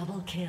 double kill.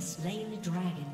Slain the dragon.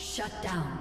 Shut down.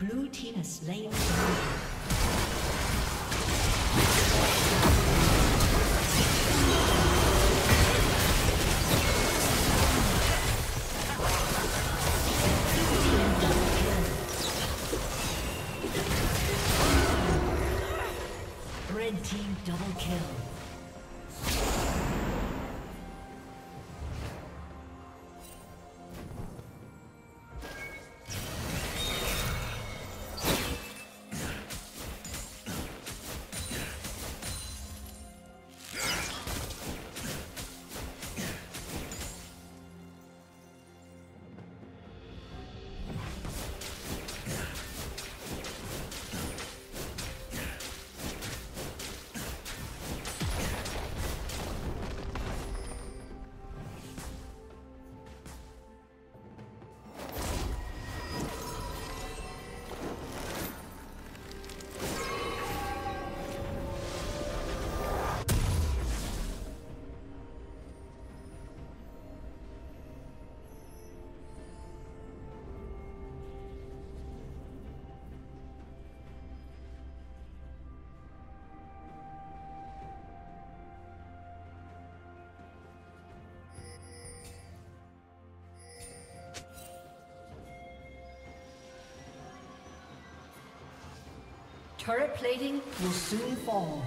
Blue team has slain Turret plating will soon fall.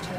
team's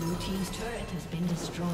Blue team's turret has been destroyed. Blue team's turret has been destroyed.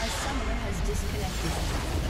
A summoner has disconnected.